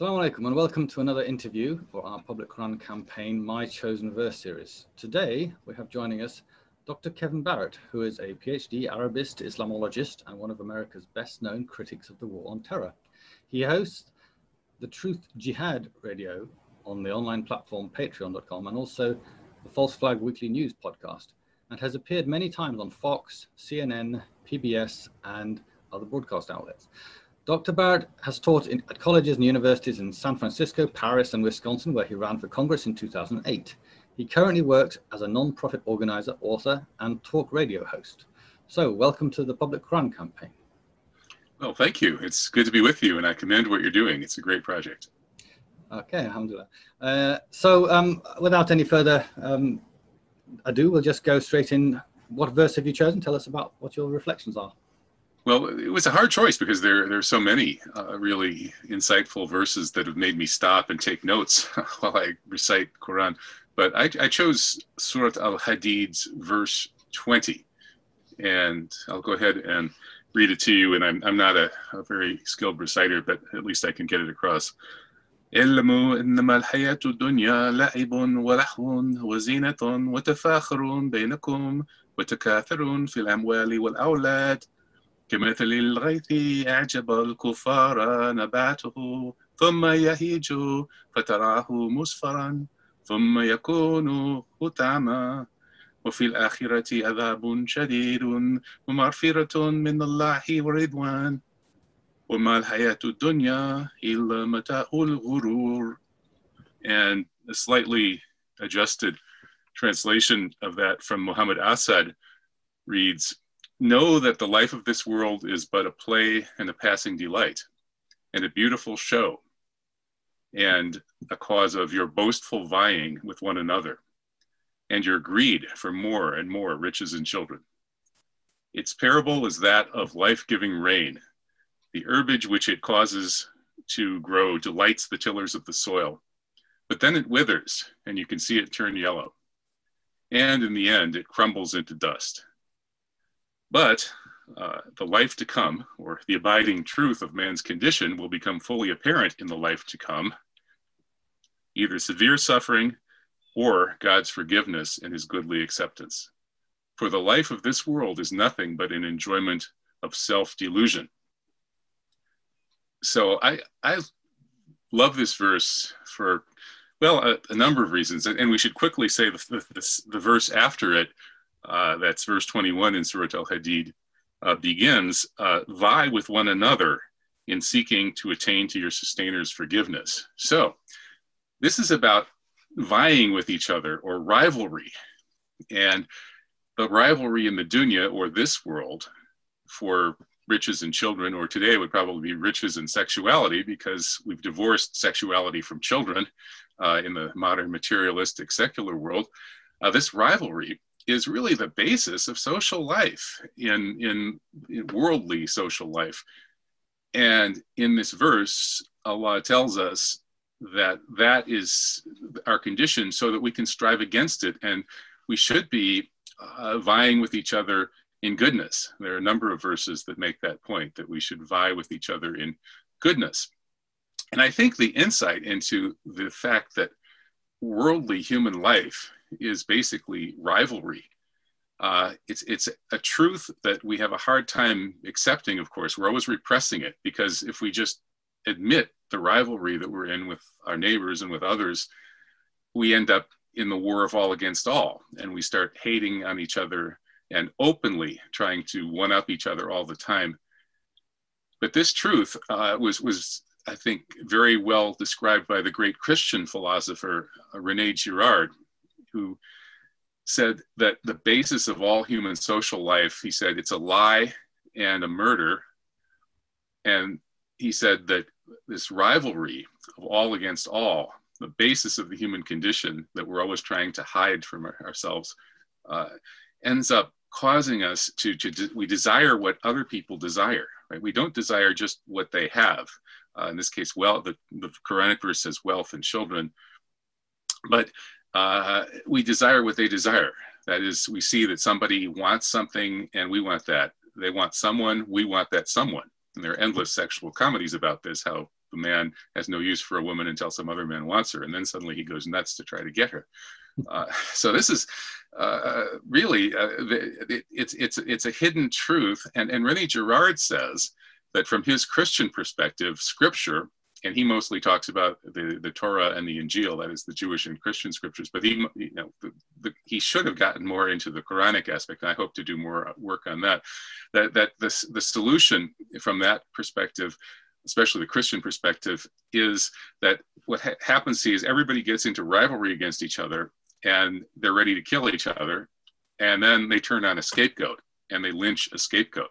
Assalamu alaikum and welcome to another interview for our Public Qur'an Campaign My Chosen Verse series. Today we have joining us Dr. Kevin Barrett, who is a PhD Arabist, Islamologist and one of America's best known critics of the war on terror. He hosts the Truth Jihad Radio on the online platform patreon.com and also the False Flag Weekly News podcast, and has appeared many times on Fox, CNN, PBS and other broadcast outlets. Dr. Barrett has taught at colleges and universities in San Francisco, Paris and Wisconsin, where he ran for Congress in 2008. He currently works as a non-profit organizer, author and talk radio host. So welcome to the Public Qur'an Campaign. Well, thank you. It's good to be with you and I commend what you're doing. It's a great project. Okay, alhamdulillah. Without any further ado, we'll just go straight in. What verse have you chosen? Tell us about what your reflections are. Well, it was a hard choice because there are so many really insightful verses that have made me stop and take notes while I recite Quran. But I chose Surat Al-Hadid's verse 20, and I'll go ahead and read it to you. And I'm not a very skilled reciter, but at least I can get it across. اعلموا إنما الحياة الدنيا لعب ولهو وزينة وتفاخر بينكم وتكاثر في الأموال والأولاد. كمثل الغيث أعجب الكفار نباته ثم يهيج فتراه مصفرا ثم يكون حطاما وفي الآخرة عذاب شديد ومغفرة من الله ورضوان وما الحياة الدنيا إلا متاع الغرور. And a slightly adjusted translation of that from Muhammad Asad reads, "Know that the life of this world is but a play and a passing delight, and a beautiful show, and a cause of your boastful vying with one another, and your greed for more and more riches and children. Its parable is that of life-giving rain. The herbage which it causes to grow delights the tillers of the soil, but then it withers, and you can see it turn yellow, and in the end it crumbles into dust. But the life to come, or the abiding truth of man's condition, will become fully apparent in the life to come, either severe suffering or God's forgiveness and his goodly acceptance. For the life of this world is nothing but an enjoyment of self-delusion." So I love this verse for, well, a number of reasons. And we should quickly say the verse after it, that's verse 21 in Surat Al-Hadid, begins, "Vie with one another in seeking to attain to your sustainer's forgiveness." So this is about vying with each other, or rivalry. And the rivalry in the dunya, or this world, for riches and children, or today would probably be riches and sexuality, because we've divorced sexuality from children in the modern materialistic secular world. This rivalry is really the basis of social life, in worldly social life. And in this verse, Allah tells us that that is our condition, so that we can strive against it. And we should be vying with each other in goodness. There are a number of verses that make that point, that we should vie with each other in goodness. And I think the insight into the fact that worldly human life is basically rivalry. It's a truth that we have a hard time accepting, of course. We're always repressing it, because if we just admit the rivalry that we're in with our neighbors and with others, we end up in the war of all against all, and we start hating on each other and openly trying to one-up each other all the time. But this truth was I think, very well described by the great Christian philosopher, René Girard, who said that the basis of all human social life, he said, it's a lie and a murder. And he said that this rivalry of all against all, the basis of the human condition that we're always trying to hide from ourselves, ends up causing us we desire what other people desire, right? We don't desire just what they have. In this case, the Quranic verse says wealth and children, but we desire what they desire. That is, we see that somebody wants something and we want that. They want someone, we want that someone. And there are endless sexual comedies about this, how the man has no use for a woman until some other man wants her, and then suddenly he goes nuts to try to get her. So this is really, it's a hidden truth. And René Girard says that from his Christian perspective, scripture, and he mostly talks about the Torah and the Injil, that is the Jewish and Christian scriptures, but he, you know, he should have gotten more into the Quranic aspect, and I hope to do more work on that, the solution from that perspective, especially the Christian perspective, is that what happens is everybody gets into rivalry against each other, and they're ready to kill each other, and then they turn on a scapegoat, and they lynch a scapegoat.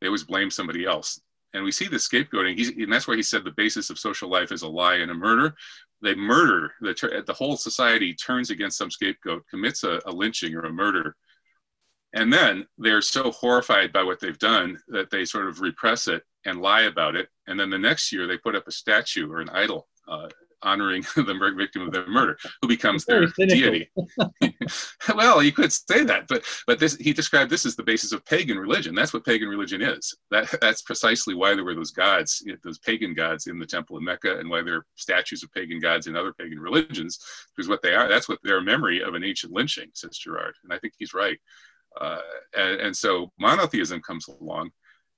They always blame somebody else. And we see the scapegoating, and that's why he said the basis of social life is a lie and a murder. They murder, the whole society turns against some scapegoat, commits a lynching or a murder. And then they're so horrified by what they've done that they sort of repress it and lie about it. And then the next year they put up a statue or an idol honoring the victim of their murder, who becomes their deity. Well, you could say that, but this, he described this as the basis of pagan religion. That's what pagan religion is. That's precisely why there were those gods, those pagan gods in the Temple of Mecca, and why there are statues of pagan gods in other pagan religions, because what they are, that's what their memory of an ancient lynching, says Girard. And I think he's right. And so monotheism comes along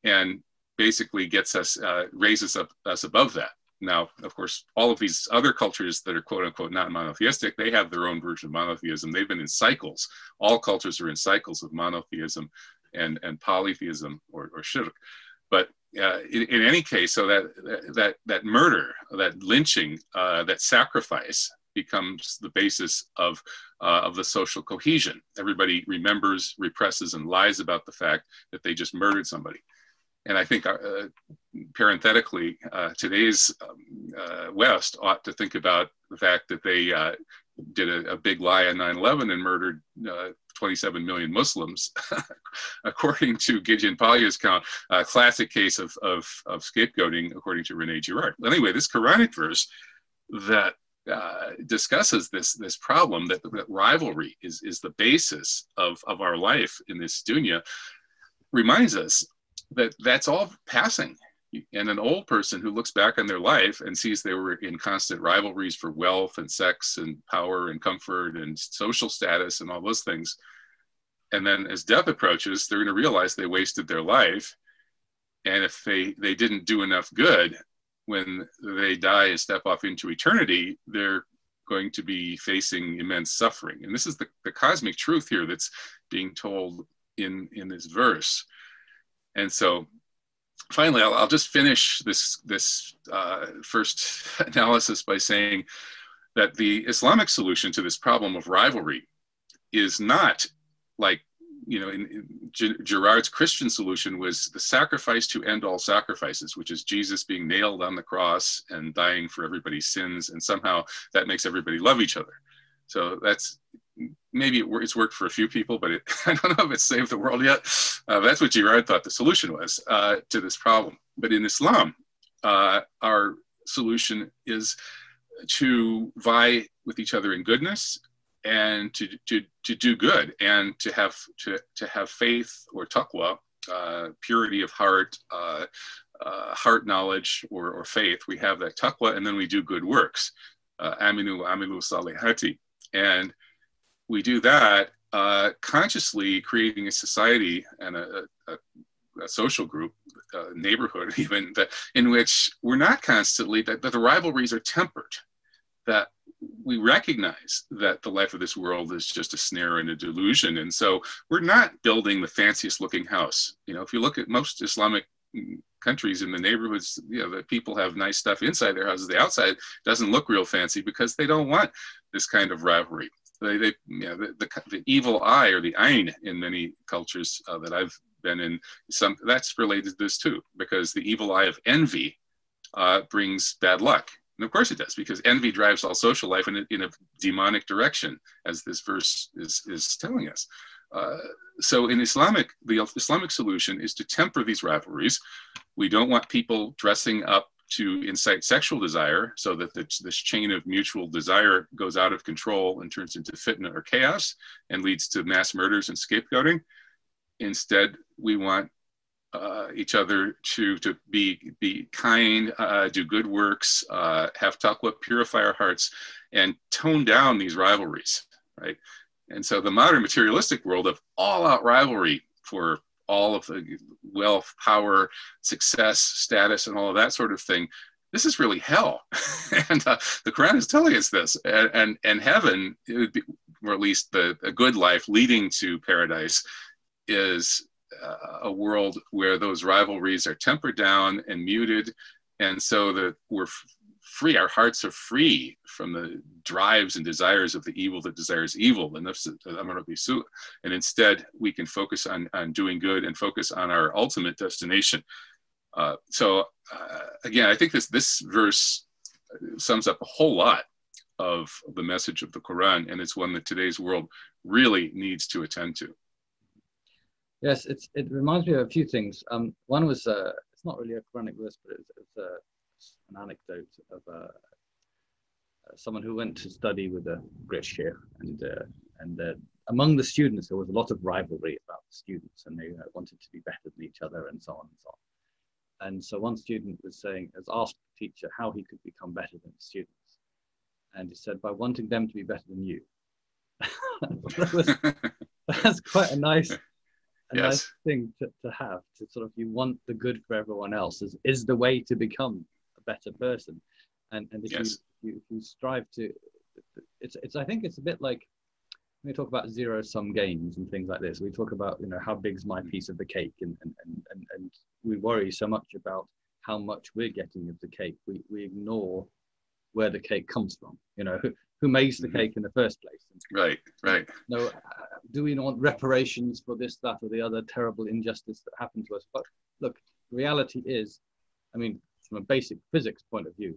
and basically gets us, raises us above that. Now, of course, all of these other cultures that are quote unquote not monotheistic, they have their own version of monotheism. They've been in cycles. All cultures are in cycles of monotheism and polytheism or shirk. But in any case, so that murder, that lynching, that sacrifice becomes the basis of the social cohesion. Everybody remembers, represses, and lies about the fact that they just murdered somebody. And I think, parenthetically, today's West ought to think about the fact that they did a big lie on 9/11 and murdered 27 million Muslims, according to Gijin Palya's count, a classic case of scapegoating, according to René Girard. Anyway, this Quranic verse that discusses this problem, that rivalry is the basis of our life in this dunya, reminds us that that's all passing. And an old person who looks back on their life and sees they were in constant rivalries for wealth and sex and power and comfort and social status and all those things, and then as death approaches, they're going to realize they wasted their life. And if they didn't do enough good, when they die and step off into eternity, they're going to be facing immense suffering. And this is the cosmic truth here that's being told in this verse. And so finally, I'll just finish this first analysis by saying that the Islamic solution to this problem of rivalry is not like, you know, in Girard's Christian solution was the sacrifice to end all sacrifices, which is Jesus being nailed on the cross and dying for everybody's sins. And somehow that makes everybody love each other. So that's, maybe it's worked for a few people, but I don't know if it's saved the world yet. That's what Girard thought the solution was to this problem. But in Islam, our solution is to vie with each other in goodness and to do good, and to have faith or taqwa, purity of heart, heart knowledge or faith. We have that taqwa, and then we do good works. Aminu wa amilu salihati. And we do that consciously, creating a society and a social group, neighborhood even, that in which we're not constantly, that the rivalries are tempered, that we recognize that the life of this world is just a snare and a delusion. And so we're not building the fanciest looking house. You know, if you look at most Islamic countries in the neighborhoods, you know, the people have nice stuff inside their houses. The outside doesn't look real fancy because they don't want this kind of rivalry. They you know, the evil eye, or the ayn, in many cultures that I've been in, that's related to this too, because the evil eye of envy brings bad luck. And of course it does, because envy drives all social life in a demonic direction, as this verse is telling us. So in the Islamic solution is to temper these rivalries. We don't want people dressing up to incite sexual desire, so that this chain of mutual desire goes out of control and turns into fitna or chaos and leads to mass murders and scapegoating. Instead, we want each other to be kind, do good works, have taqwa, purify our hearts, and tone down these rivalries, right? And so the modern materialistic world of all-out rivalry for all of the wealth, power, success, status, and all of that sort of thing, this is really hell. And the Quran is telling us this. And heaven, it would be, or at least a good life leading to paradise, is a world where those rivalries are tempered down and muted, and so that we're free, our hearts are free from the drives and desires of the evil that desires evil, and instead we can focus on doing good and focus on our ultimate destination. So again, I think this verse sums up a whole lot of the message of the Quran, and it's one that today's world really needs to attend to. Yes, it reminds me of a few things. One was, it's not really a Quranic verse, but it's an anecdote of someone who went to study with a great sheikh, and among the students, there was a lot of rivalry about the students, and they wanted to be better than each other, and so on and so on. And so one student asked the teacher how he could become better than the students. And he said, by wanting them to be better than you. That's quite a nice thing to have, to sort of, you want the good for everyone else is the way to become a better person. And if you strive to, it's I think it's a bit like when we talk about zero-sum games and things like this. We talk about, how big's my piece of the cake, and we worry so much about how much we're getting of the cake. We ignore where the cake comes from, who makes the cake in the first place. Right. No, do we want reparations for this, that, or the other terrible injustice that happened to us? But look, reality is, from a basic physics point of view,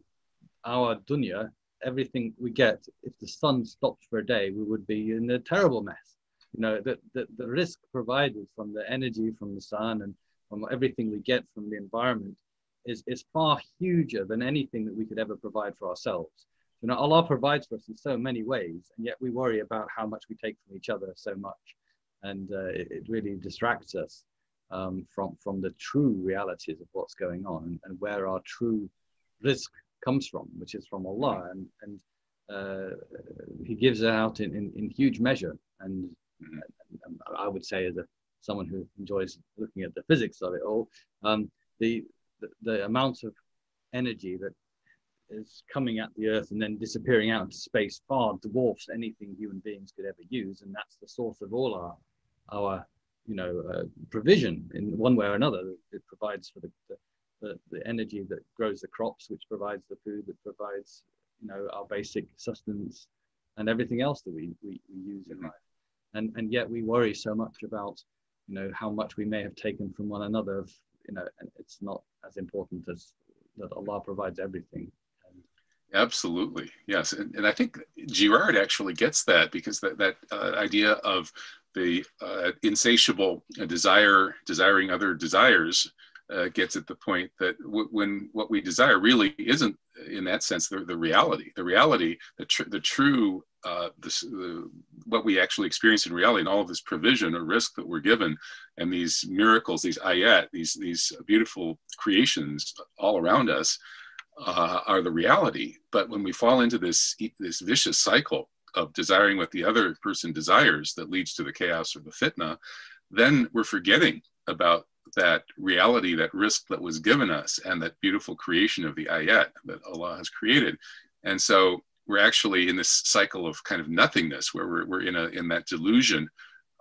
our dunya, everything we get, if the sun stopped for a day, we would be in a terrible mess. The risk provided from the energy, from the sun, and from everything we get from the environment is far huger than anything that we could ever provide for ourselves. Allah provides for us in so many ways, and yet we worry about how much we take from each other so much, and it really distracts us from the true realities of what's going on, and where our true risk comes from, which is from Allah, and He gives it out in huge measure. And I would say, as someone who enjoys looking at the physics of it all, the amount of energy that is coming at the earth and then disappearing out into space far dwarfs anything human beings could ever use, and that's the source of all our provision in one way or another. It provides for the energy that grows the crops, which provides the food, that provides our basic sustenance and everything else that we use in life, and yet we worry so much about how much we may have taken from one another and it's not as important as that Allah provides everything. Absolutely, yes, and I think Girard actually gets that, because that idea of the insatiable desire, desiring other desires, gets at the point that when what we desire really isn't, in that sense, the reality, the true, what we actually experience in reality, and all of this provision or risk that we're given, and these miracles, these ayat, these beautiful creations all around us, are the reality. But when we fall into this vicious cycle of desiring what the other person desires, that leads to the chaos or the fitna, then we're forgetting about that reality, that risk that was given us, and that beautiful creation of the ayat that Allah has created. And so we're actually in this cycle of kind of nothingness, where we're in that delusion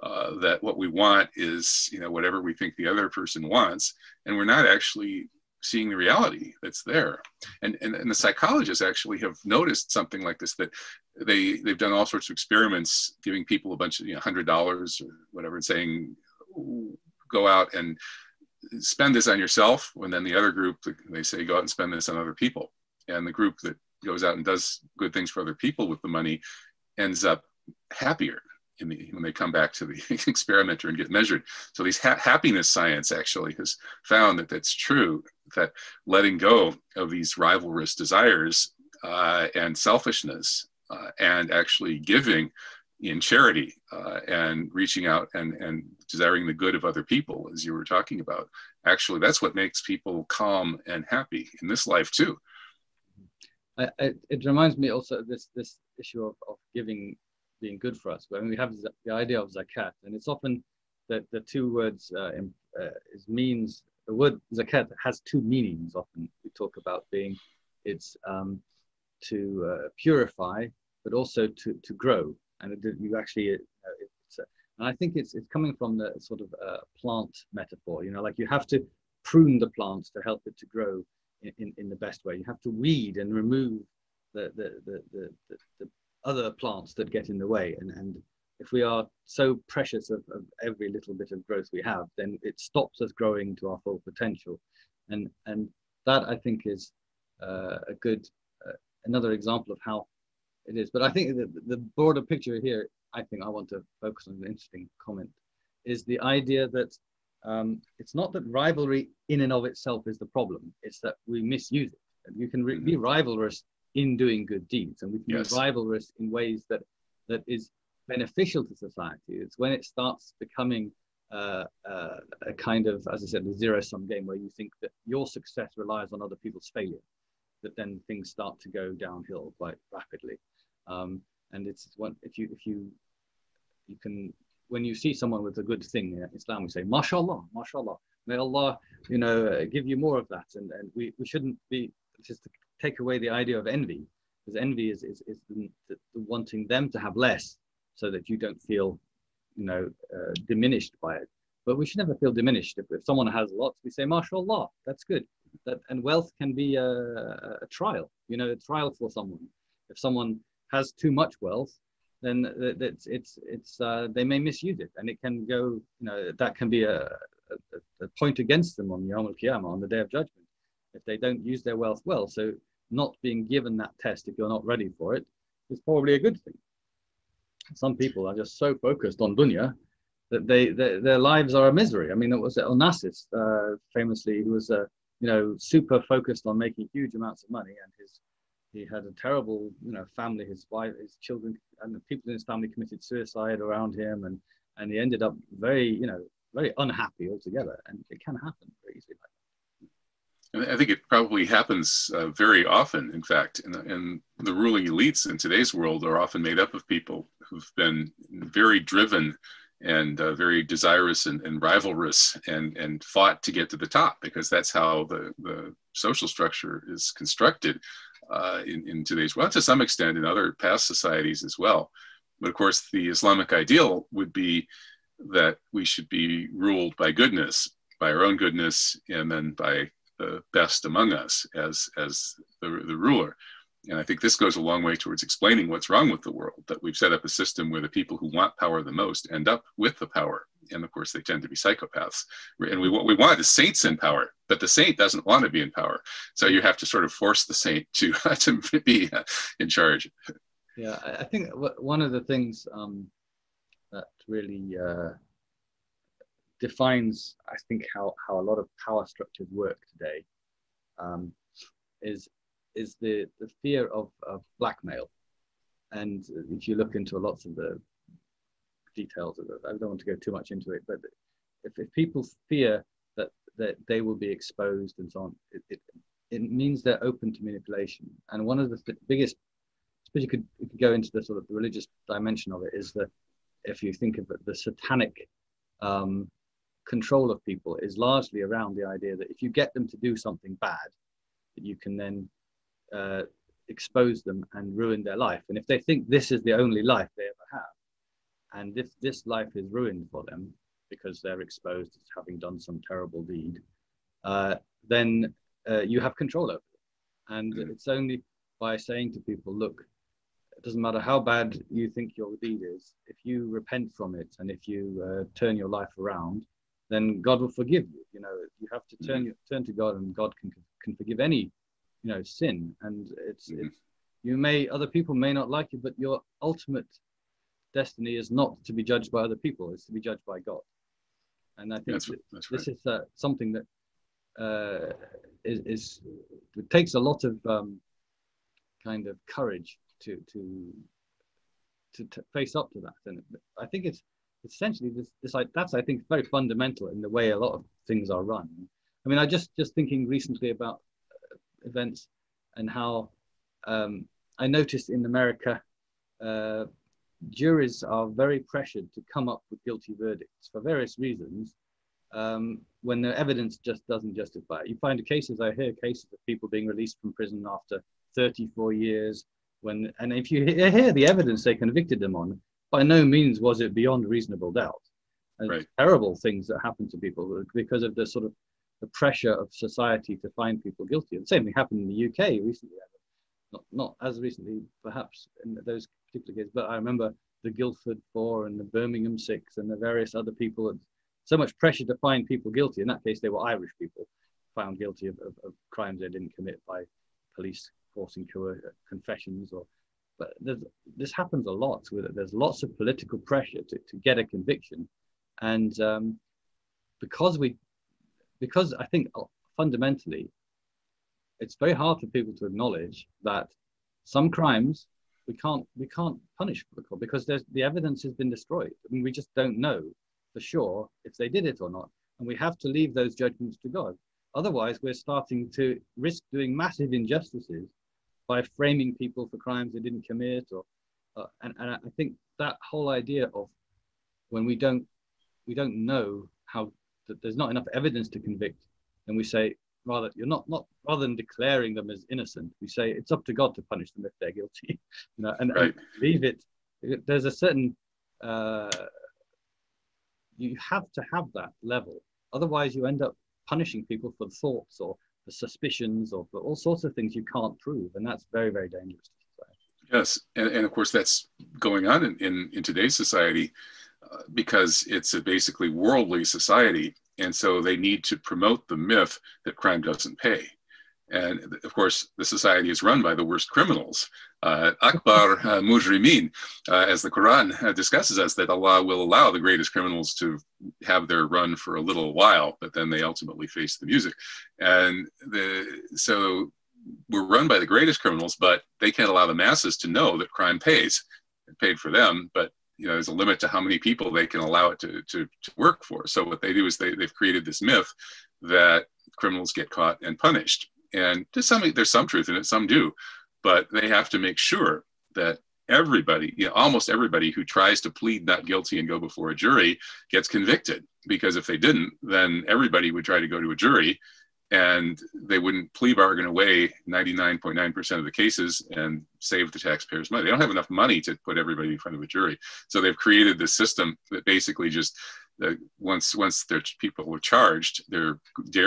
that what we want is whatever we think the other person wants, and we're not actually seeing the reality that's there. And the psychologists actually have noticed something like this, that they've done all sorts of experiments, giving people a bunch of $100 or whatever, and saying, go out and spend this on yourself. And then the other group, they say, go out and spend this on other people. And the group that goes out and does good things for other people with the money ends up happier when they come back to the experimenter and get measured. So these happiness science actually has found that that's true, that letting go of these rivalrous desires and selfishness and actually giving in charity and reaching out and desiring the good of other people, as you were talking about. Actually, that's what makes people calm and happy in this life too. It reminds me also of this issue of giving being good for us. When we have the idea of zakat, and it's often that the two words is means. The word zakat has two meanings. Often we talk about being, it's to purify, but also to grow. And you actually, and I think it's coming from the sort of plant metaphor. You know, like you have to prune the plant to help it to grow in the best way. You have to weed and remove the other plants that get in the way. And if we are so precious of every little bit of growth we have, then it stops us growing to our full potential. And that, I think, is a good another example of how it is. But I think the broader picture here, I think I want to focus on an interesting comment, is the idea that it's not that rivalry in and of itself is the problem. It's that we misuse it. And you can be rivalrous in doing good deeds, and we can be rivalrous in ways that is beneficial to society. It's when it starts becoming a kind of, as I said, a zero-sum game where you think that your success relies on other people's failure, that then things start to go downhill quite rapidly. And it's one, if you can, when you see someone with a good thing in Islam, we say, mashallah, mashallah, may Allah, you know, give you more of that. And we shouldn't be, just to take away the idea of envy, because envy is the wanting them to have less so that you don't feel, you know, diminished by it. But we should never feel diminished. If someone has lots, we say, mashallah, that's good. And wealth can be a trial, you know, a trial for someone. If someone has too much wealth, then they may misuse it, and it can go, you know, that can be a point against them on Yawm al-Qiyamah, on the Day of Judgment, if they don't use their wealth well. So not being given that test, if you're not ready for it, is probably a good thing. Some people are just so focused on dunya that their lives are a misery. I mean, it was Onassis, famously, who was you know, super focused on making huge amounts of money, and he had a terrible, you know, family. His wife, his children, and the people in his family committed suicide around him, and he ended up very, you know, very unhappy altogether. And it can happen very easily like that. I think it probably happens very often. In fact, and the ruling elites in today's world are often made up of people who've been very driven and very desirous and rivalrous and fought to get to the top, because that's how the social structure is constructed in today's, well, to some extent in other past societies as well. But of course, the Islamic ideal would be that we should be ruled by goodness, by our own goodness, and then by the best among us as the ruler. And I think this goes a long way towards explaining what's wrong with the world, that we've set up a system where the people who want power the most end up with the power. And of course, they tend to be psychopaths. And what we want is saints in power, but the saint doesn't want to be in power. So you have to sort of force the saint to be in charge. Yeah, I think one of the things that really defines, I think, how a lot of power structures work today is the fear of blackmail. And if you look into lots of the details of it, I don't want to go too much into it, but if people fear that they will be exposed and so on, it means they're open to manipulation. And one of the biggest, especially you could go into the sort of religious dimension of it, is that if you think of it, the satanic control of people is largely around the idea that if you get them to do something bad, that you can then expose them and ruin their life. And if they think this is the only life they ever have, and if this life is ruined for them because they're exposed as having done some terrible deed, then you have control over it. And it's only by saying to people, look, it doesn't matter how bad you think your deed is, if you repent from it and if you turn your life around, then God will forgive you. You know, you have to turn to God, and God can forgive any, you know, sin. And it's other people may not like you, but your ultimate destiny is not to be judged by other people, it's to be judged by God. And I think that's right. Is something that it takes a lot of kind of courage to to face up to that. And I think it's essentially this like that's, I think, very fundamental in the way a lot of things are run. I mean, I just thinking recently about events and how I noticed in America juries are very pressured to come up with guilty verdicts for various reasons when the evidence just doesn't justify it. You find cases, I hear cases of people being released from prison after 34 years when, and if you hear the evidence they convicted them on, by no means was it beyond reasonable doubt. And right. Terrible things that happen to people because of the sort of the pressure of society to find people guilty. And the same thing happened in the UK recently, not as recently perhaps in those particular cases, but I remember the Guildford 4 and the Birmingham 6 and the various other people, and so much pressure to find people guilty. In that case, they were Irish people found guilty of crimes they didn't commit by police forcing confessions or, but this happens a lot with it. There's lots of political pressure to get a conviction. And because I think fundamentally, it's very hard for people to acknowledge that some crimes we can't punish because the evidence has been destroyed. I mean, we just don't know for sure if they did it or not. And we have to leave those judgments to God. Otherwise, we're starting to risk doing massive injustices by framing people for crimes they didn't commit. Or, and I think that whole idea of when we don't know how, that there's not enough evidence to convict, and we say, rather, you're not rather than declaring them as innocent, we say it's up to God to punish them if they're guilty, you know, and, right. And leave it. There's a certain you have to have that level, otherwise you end up punishing people for thoughts or for suspicions or for all sorts of things you can't prove, and that's very, very dangerous to society. Yes, and of course that's going on in today's society because it's a basically worldly society. And so they need to promote the myth that crime doesn't pay. And of course, the society is run by the worst criminals. Akbar Mujrimin, as the Quran discusses us, that Allah will allow the greatest criminals to have their run for a little while, but then they ultimately face the music. And so we're run by the greatest criminals, but they can't allow the masses to know that crime pays. It paid for them, but you know, there's a limit to how many people they can allow it to work for. So what they do is they've created this myth that criminals get caught and punished. And to some, there's some truth in it, some do, but they have to make sure that everybody, you know, almost everybody who tries to plead not guilty and go before a jury gets convicted. Because if they didn't, then everybody would try to go to a jury and they wouldn't plea bargain away 99.9% of the cases and save the taxpayers money. They don't have enough money to put everybody in front of a jury. So they've created this system that basically just, once their people are charged, they're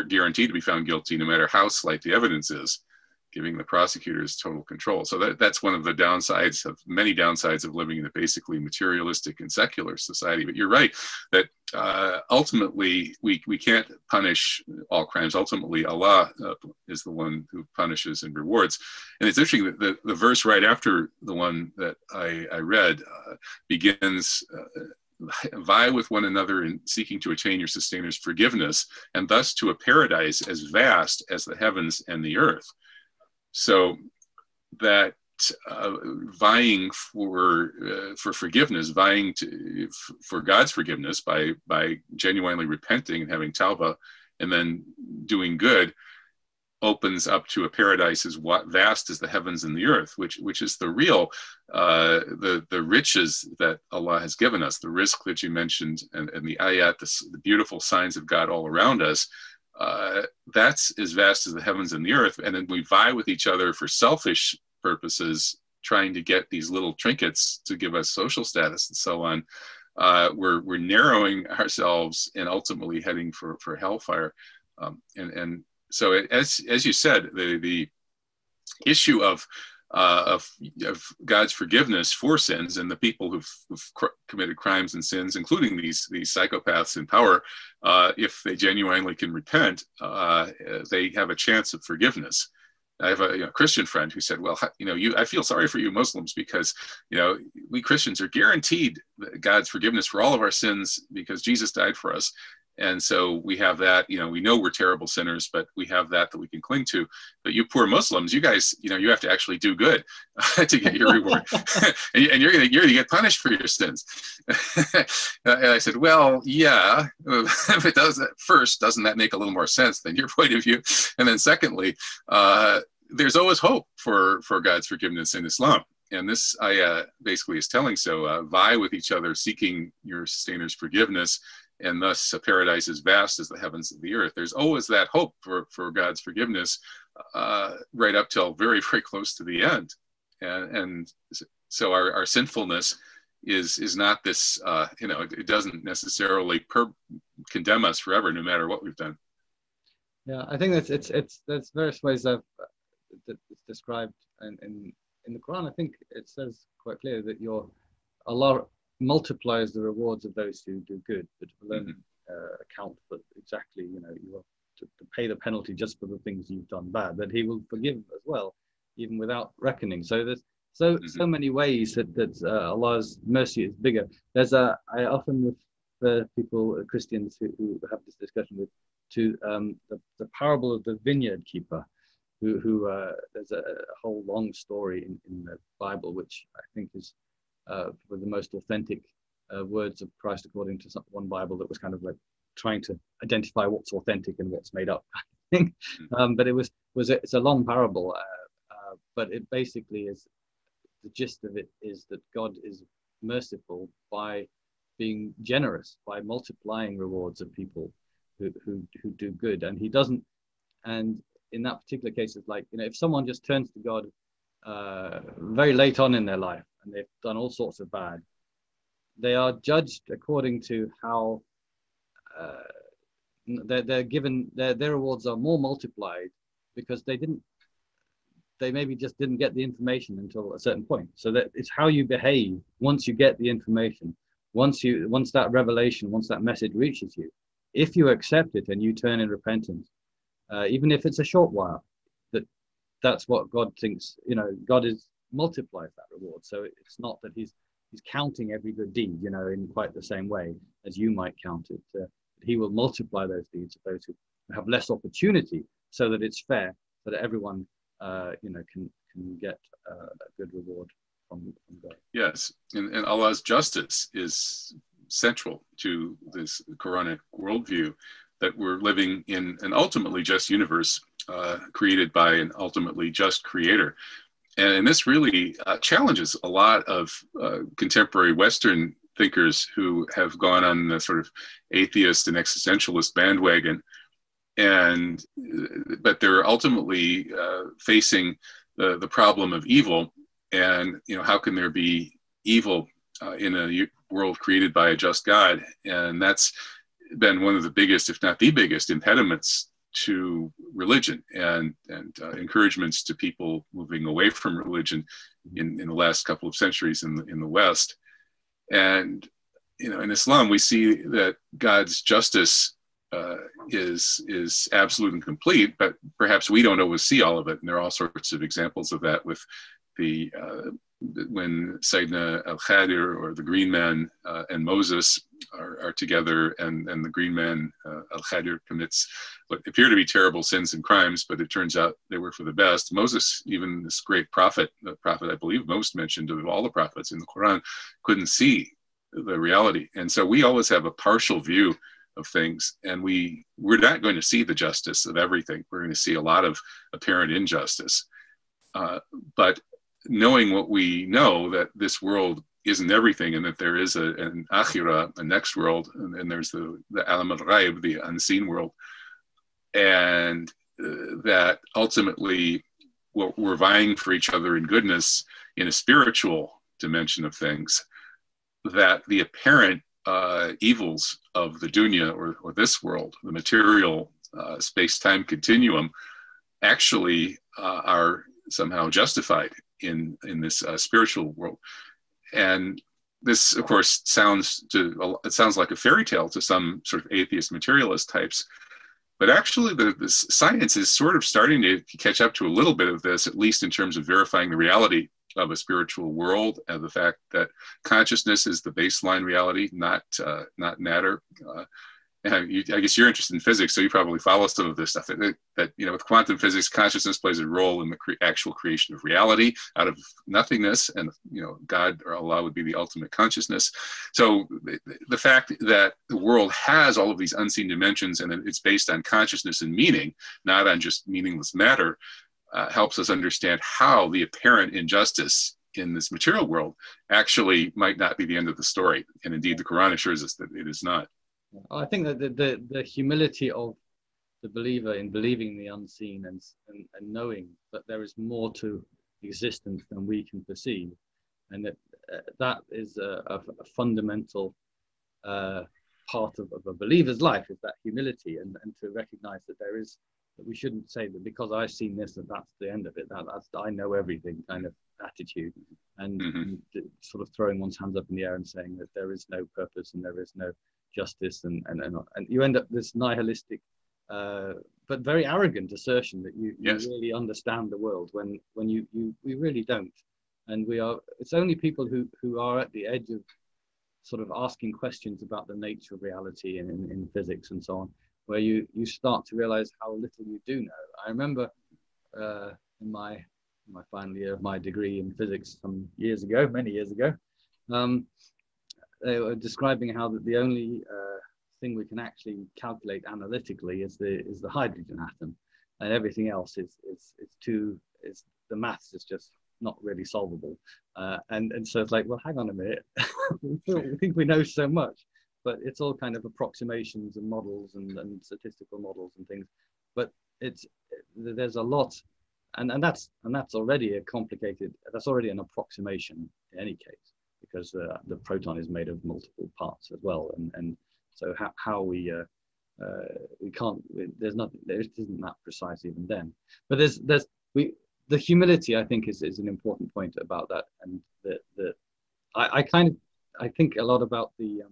guaranteed to be found guilty no matter how slight the evidence is, giving the prosecutors total control. So that's one of the downsides of many downsides of living in a basically materialistic and secular society. But you're right that ultimately we can't punish all crimes. Ultimately, Allah is the one who punishes and rewards. And it's interesting that the verse right after the one that I read begins, vie with one another in seeking to attain your sustainer's forgiveness, and thus to a paradise as vast as the heavens and the earth. So that vying for forgiveness, vying for God's forgiveness by genuinely repenting and having tawbah, and then doing good, opens up to a paradise as vast as the heavens and the earth, which is the real, the riches that Allah has given us, the rizq that you mentioned, and the ayat, the beautiful signs of God all around us. That's as vast as the heavens and the earth. And then we vie with each other for selfish purposes, trying to get these little trinkets to give us social status and so on. We're narrowing ourselves and ultimately heading for hellfire. So as you said, the issue of God's forgiveness for sins and the people who've committed crimes and sins, including these psychopaths in power, if they genuinely can repent, they have a chance of forgiveness. I have a Christian friend who said, well, you know, I feel sorry for you Muslims because, you know, we Christians are guaranteed God's forgiveness for all of our sins because Jesus died for us. And so we have that, you know, we know we're terrible sinners, but we have that we can cling to. But you poor Muslims, you guys, you know, you have to actually do good to get your reward. And you're going to get punished for your sins. And I said, well, yeah, if it does, first, doesn't that make a little more sense than your point of view? And then secondly, there's always hope for God's forgiveness in Islam. And this, I basically is telling, so vie with each other, seeking your sustainer's forgiveness, and thus a paradise as vast as the heavens of the earth. There's always that hope for God's forgiveness right up till very, very close to the end. And so our sinfulness is not this, you know, it doesn't necessarily condemn us forever, no matter what we've done. Yeah, I think that's various ways of it's described in the Quran. I think it says quite clear that Allah multiplies the rewards of those who do good, but will only account for exactly, you know, you have to pay the penalty just for the things you've done bad, but he will forgive as well, even without reckoning. So there's so many ways that Allah's mercy is bigger. I often refer people, Christians who have this discussion with, to the parable of the vineyard keeper, who there's a whole long story in the Bible, which I think is with the most authentic words of Christ, according to one Bible that was kind of like trying to identify what's authentic and what's made up. I think, but it's a long parable, but it basically is, the gist of it is that God is merciful by being generous, by multiplying rewards of people who do good, and He doesn't. And in that particular case, it's like, you know, if someone just turns to God very late on in their life, and they've done all sorts of bad, they are judged according to how they're given, their rewards are more multiplied because they maybe just didn't get the information until a certain point. So that it's how you behave once you get the information, once that revelation, once that message reaches you. If you accept it and you turn in repentance, even if it's a short while, that's what God thinks, you know, God is multiplies that reward. So it's not that he's counting every good deed, you know, in quite the same way as you might count it. He will multiply those deeds of those who have less opportunity, so that it's fair, so that everyone, you know, can get a good reward from God. Yes, and Allah's justice is central to this Quranic worldview, that we're living in an ultimately just universe created by an ultimately just creator. And this really challenges a lot of contemporary Western thinkers who have gone on the sort of atheist and existentialist bandwagon, but they're ultimately facing the problem of evil. And, you know, how can there be evil in a world created by a just God? And that's been one of the biggest, if not the biggest, impediments to religion and encouragements to people moving away from religion in the last couple of centuries in the West. And, you know, in Islam, we see that God's justice is absolute and complete, but perhaps we don't always see all of it. And there are all sorts of examples of that with when Sayyidna al-Khadir, or the Green Man, and Moses are together, and the Green Man, al-Khadir, commits what appear to be terrible sins and crimes, but it turns out they were for the best. Moses, even this great prophet, the prophet I believe most mentioned of all the prophets in the Quran, couldn't see the reality. And so we always have a partial view of things, and we're not going to see the justice of everything. We're going to see a lot of apparent injustice. But knowing what we know, that this world isn't everything, and that there is an akhirah, a next world, and there's the alam al-ghaib, the unseen world, and that ultimately we're vying for each other in goodness in a spiritual dimension of things, that the apparent evils of the dunya, or this world, the material space-time continuum, actually are somehow justified in this spiritual world. And this, of course, sounds like a fairy tale to some sort of atheist materialist types, but actually the science is sort of starting to catch up to a little bit of this, at least in terms of verifying the reality of a spiritual world, and the fact that consciousness is the baseline reality, not matter, I guess you're interested in physics, so you probably follow some of this stuff. That with quantum physics, consciousness plays a role in the actual creation of reality out of nothingness, and God or Allah would be the ultimate consciousness. So the fact that the world has all of these unseen dimensions and it's based on consciousness and meaning, not on just meaningless matter, helps us understand how the apparent injustice in this material world actually might not be the end of the story. And indeed, the Quran assures us that it is not. I think that the humility of the believer in believing the unseen and knowing that there is more to existence than we can perceive, and that is a fundamental part of a believer's life, is that humility, and to recognize that there is, that we shouldn't say that because I've seen this that that's the end of it, that's I know everything kind of attitude, and sort of throwing one's hands up in the air and saying that there is no purpose and there is no justice, and you end up this nihilistic but very arrogant assertion that you really understand the world when we really don't. And it's only people who are at the edge of sort of asking questions about the nature of reality and in physics and so on, where you start to realize how little you do know. I remember in my final year of my degree in physics some years ago, many years ago, they were describing how that the only thing we can actually calculate analytically is the hydrogen atom, and everything else is the maths is just not really solvable, and so it's like, well, hang on a minute, we think we know so much, but it's all kind of approximations and models and statistical models and things, but there's a lot, and that's already an approximation in any case, because the proton is made of multiple parts as well, and so how we can't, there's nothing, it isn't that precise even then. But the humility, I think, is an important point about that, and I think a lot about the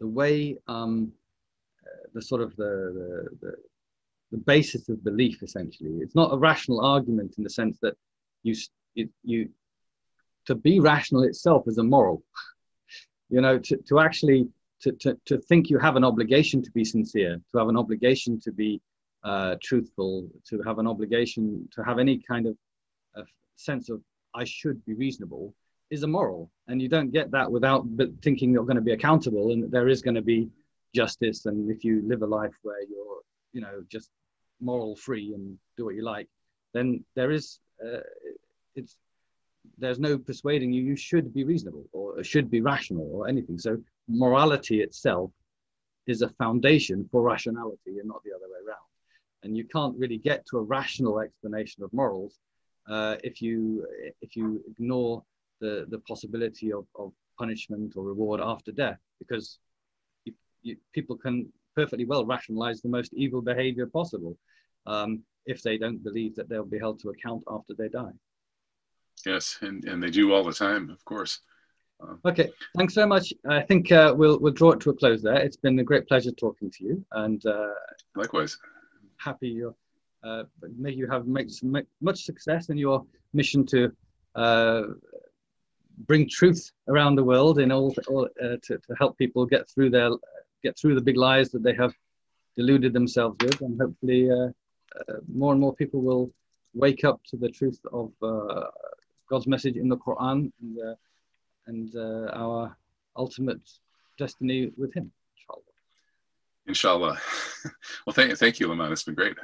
way the basis of belief, essentially. It's not a rational argument in the sense that to be rational itself is immoral. To actually to think you have an obligation to be sincere, to have an obligation to be truthful, to have an obligation to have any kind of a sense of I should be reasonable is immoral. And you don't get that without thinking you're going to be accountable and that there is going to be justice. And if you live a life where you're just moral free and do what you like, then there's no persuading you should be reasonable or should be rational or anything. So morality itself is a foundation for rationality and not the other way around. And you can't really get to a rational explanation of morals if you ignore the possibility of punishment or reward after death, because people can perfectly well rationalize the most evil behavior possible if they don't believe that they'll be held to account after they die. Yes, and they do all the time, of course. Okay, thanks so much. I think we'll draw it to a close there. It's been a great pleasure talking to you, and likewise. Happy may you have much success in your mission to bring truth around the world in to help people get through the big lies that they have deluded themselves with, and hopefully more and more people will wake up to the truth of God's message in the Quran and our ultimate destiny with Him, inshallah. Well, thank you, Laman. It's been great.